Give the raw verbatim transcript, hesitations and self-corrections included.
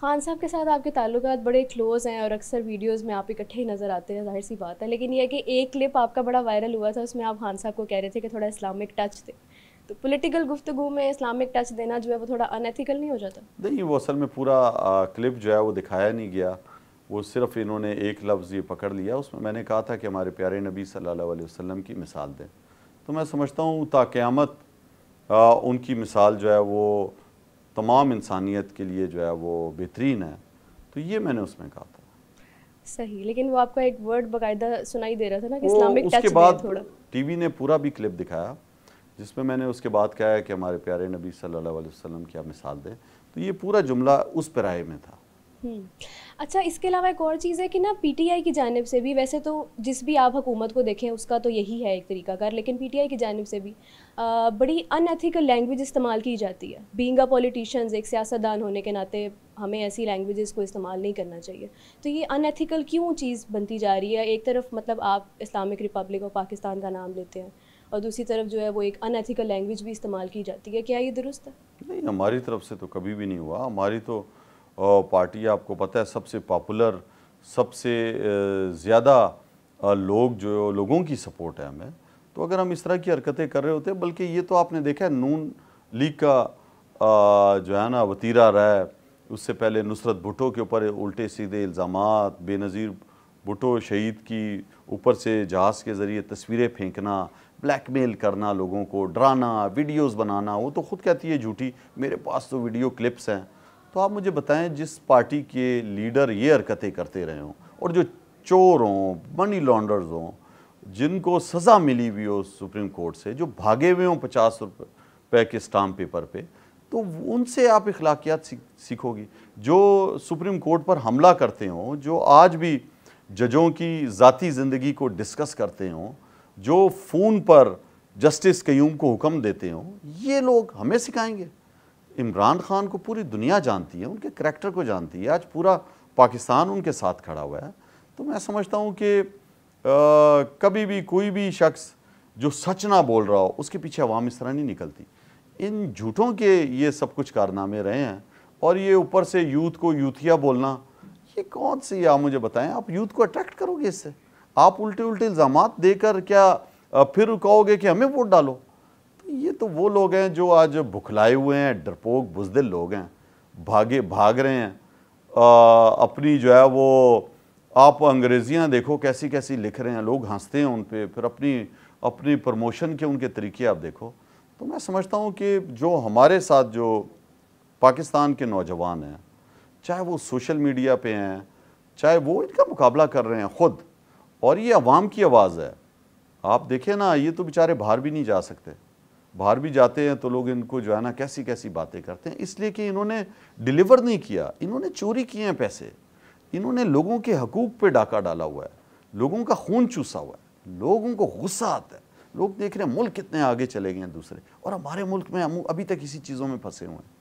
खान साहब के साथ आपके ताल्लुकात बड़े क्लोज़ हैं और अक्सर वीडियोस में आप इकट्ठे ही नज़र आते हैं, जाहिर सी बात है। लेकिन यह है कि एक क्लिप आपका बड़ा वायरल हुआ था, उसमें आप खान साहब को कह रहे थे कि थोड़ा इस्लामिक टच दे, तो पॉलिटिकल गुफ्तगू में इस्लामिक टच देना जो है वो थोड़ा अनएथिकल नहीं हो जाता? नहीं, वो असल में पूरा क्लिप जो है वो दिखाया नहीं गया, वो सिर्फ इन्होंने एक लफ्ज़ ये पकड़ लिया। उसमें मैंने कहा था कि हमारे प्यारे नबी सल्लल्लाहु अलैहि वसल्लम की मिसाल दें, तो मैं समझता हूँ ताक़यामत उनकी मिसाल जो है वो तमाम इंसानियत के लिए जो है वो बेहतरीन है, तो ये मैंने उसमें कहा था। सही, लेकिन वो आपका एक वर्ड बाकायदा सुनाई दे रहा था ना कि इस्लामिक टच। उसके बाद टीवी ने पूरा भी क्लिप दिखाया जिसमें मैंने उसके बाद कहा है कि हमारे प्यारे नबी सल्लल्लाहु अलैहि वसल्लम की आप मिसाल दें, तो ये पूरा जुमला उस पैराए में था। अच्छा, इसके अलावा एक और चीज़ है कि ना पीटीआई की जानिब से भी, वैसे तो जिस भी आप हुकूमत को देखें उसका तो यही है एक तरीका कार, लेकिन पीटीआई की जानिब से भी आ, बड़ी अनएथिकल लैंग्वेज इस्तेमाल की जाती है। बीइंग अ पॉलिटिशियंस, एक सियासतदान होने के नाते हमें ऐसी लैंग्वेजेस को इस्तेमाल नहीं करना चाहिए, तो ये अनएथिकल क्यों चीज़ बनती जा रही है? एक तरफ मतलब आप इस्लामिक रिपब्लिक और पाकिस्तान का नाम लेते हैं और दूसरी तरफ जो है वो एक अनएथिकल लैंग्वेज भी इस्तेमाल की जाती है, क्या ये दुरुस्त है? नहीं, हमारी तरफ से तो कभी भी नहीं हुआ। हमारी तो पार्टी आपको पता है सबसे पॉपुलर, सबसे ज़्यादा लोग जो लोगों की सपोर्ट है हमें, तो अगर हम इस तरह की हरकतें कर रहे होते, बल्कि ये तो आपने देखा है नून लीग का आ, जो है ना वतीरा रहा है, उससे पहले नुसरत भुटो के ऊपर उल्टे सीधे इल्ज़ामात, बेनज़ीर भुटो शहीद की ऊपर से जहाज़ के ज़रिए तस्वीरें फेंकना, ब्लैकमेल करना, लोगों को डराना, वीडियोज़ बनाना। वो तो खुद कहती है झूठी, मेरे पास तो वीडियो क्लिप्स हैं। तो आप मुझे बताएं जिस पार्टी के लीडर ये हरकतें करते रहे हों और जो चोर हों, मनी लॉन्डर्स हों, जिनको सज़ा मिली हुई हो सुप्रीम कोर्ट से, जो भागे हुए हों पचास रुपए के स्टाम्प पेपर पे, तो उनसे आप इखलाकियात सीखोगी। जो सुप्रीम कोर्ट पर हमला करते हों, जो आज भी जजों की ज़ाती ज़िंदगी को डिस्कस करते हों, जो फ़ोन पर जस्टिस कयूम को हुक्म देते हों, ये लोग हमें सिखाएंगे? इमरान खान को पूरी दुनिया जानती है, उनके करैक्टर को जानती है, आज पूरा पाकिस्तान उनके साथ खड़ा हुआ है। तो मैं समझता हूँ कि कभी भी कोई भी शख्स जो सच ना बोल रहा हो उसके पीछे अवाम इस तरह नहीं निकलती। इन झूठों के ये सब कुछ कारनामे रहे हैं और ये ऊपर से यूथ को यूथिया बोलना, ये कौन सी, आप मुझे बताएं आप यूथ को अट्रैक्ट करोगे इससे? आप उल्टे उल्टे इल्ज़ामात देकर क्या फिर कहोगे कि हमें वोट डालो? ये तो वो लोग हैं जो आज भुखलाए हुए हैं, डरपोक बुज़दिल लोग हैं, भागे भाग रहे हैं। आ, अपनी जो है वो आप अंग्रेजियाँ देखो कैसी कैसी लिख रहे हैं, लोग हंसते हैं उन पर, फिर अपनी अपनी प्रमोशन के उनके तरीके आप देखो। तो मैं समझता हूँ कि जो हमारे साथ जो पाकिस्तान के नौजवान हैं, चाहे वो सोशल मीडिया पे हैं, चाहे वो इनका मुकाबला कर रहे हैं ख़ुद, और ये अवाम की आवाज़ है। आप देखें ना, ये तो बेचारे बाहर भी नहीं जा सकते, बाहर भी जाते हैं तो लोग इनको जो है ना कैसी कैसी बातें करते हैं, इसलिए कि इन्होंने डिलीवर नहीं किया, इन्होंने चोरी किए हैं पैसे, इन्होंने लोगों के हकूक़ पे डाका डाला हुआ है, लोगों का खून चूसा हुआ है, लोगों को गुस्सा आता है। लोग देख रहे हैं मुल्क कितने आगे चले गए हैं दूसरे, और हमारे मुल्क में हम अभी तक इसी चीज़ों में फंसे हुए हैं।